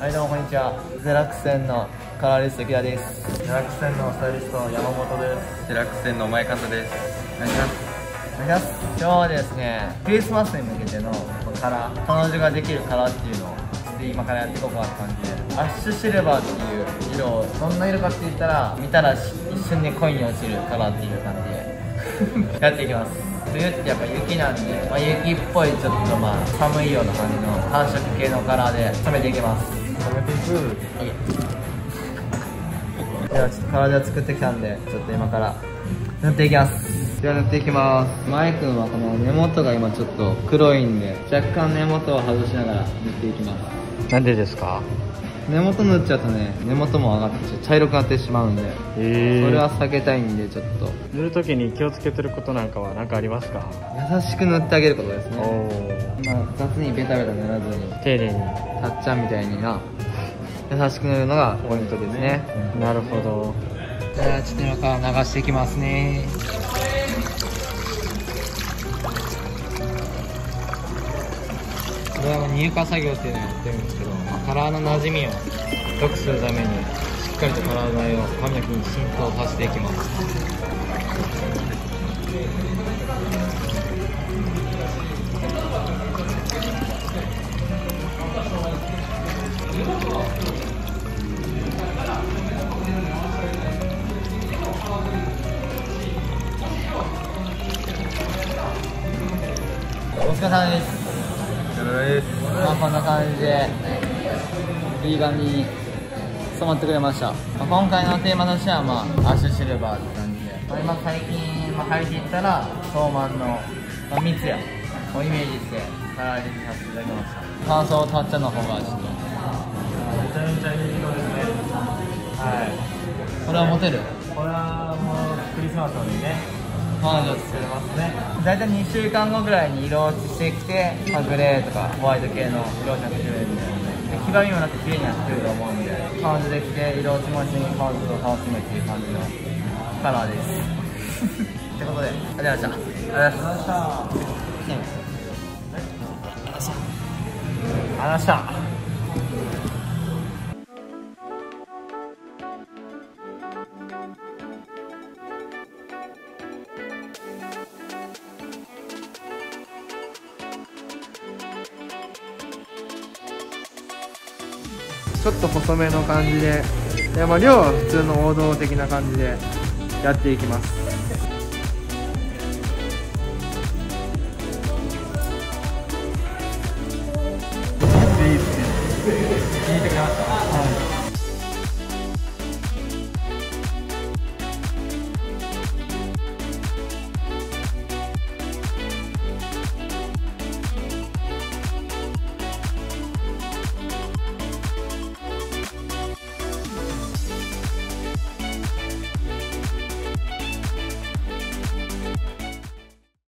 はいどうもこんにちは。デラックス10のカラーリスト木田です。デラックス10のスタイリスト山本です。デラックス10の前方です。お願いします。お願いします。今日はですね、クリスマスに向けてのカラー、彼女ができるカラーっていうのを今からやっていこうかって感じで、アッシュシルバーっていう色を、どんな色かって言ったら、見たら一瞬で恋に落ちるカラーっていう感じでやっていきます。冬ってやっぱ雪なんで、まあ、雪っぽいちょっと寒いような感じの寒色系のカラーで染めていきます。染めていく、はい、ではちょっとカラーで作ってきたんで、ちょっと今から塗っていきます。では塗っていきます。マイ君はこの根元が今ちょっと黒いんで、若干根元を外しながら塗っていきます。なんでですか？根元塗っちゃうとね、根元も上がって茶色くなってしまうんで、それは避けたいんで、ちょっと塗るときに気をつけてることなんかは何かありますか？優しく塗ってあげることですね。雑にベタベタ塗らずに、丁寧にたっちゃんみたいにな優しく塗るのがポイントですね。なるほど。じゃあちょっと今から流していきますね。これは乳化作業っていうのをやってるんですけど、カラーの馴染みを良くするために、しっかりとカラー剤を髪の毛に浸透させていきます。お疲れ様です。まあこんな感じでいい感じに染まってくれました。今回のテーマとしてはアッシュシルバーって感じで、今最近履いていったらソーマンの三ツ矢をイメージしてカラーリングさせていただきました。乾燥タッチャの方がちょっとめちゃめちゃいい色ですね。はい、これはモテる。これはもうクリスマスにね、彼女作れますね。大体2週間後ぐらいに色落ちしてきて、グレーとかホワイト系の色落ちがきれいみたいなので、黄ばみもなくきれいになってくると思うんで、彼女できて色落ちも一緒に彼女と楽しむっていう感じのカラーです。ってことで、ありがとうございました。ありがとうございました。ありがとうございました。ちょっと細めの感じで、量は普通の王道的な感じでやっていきます。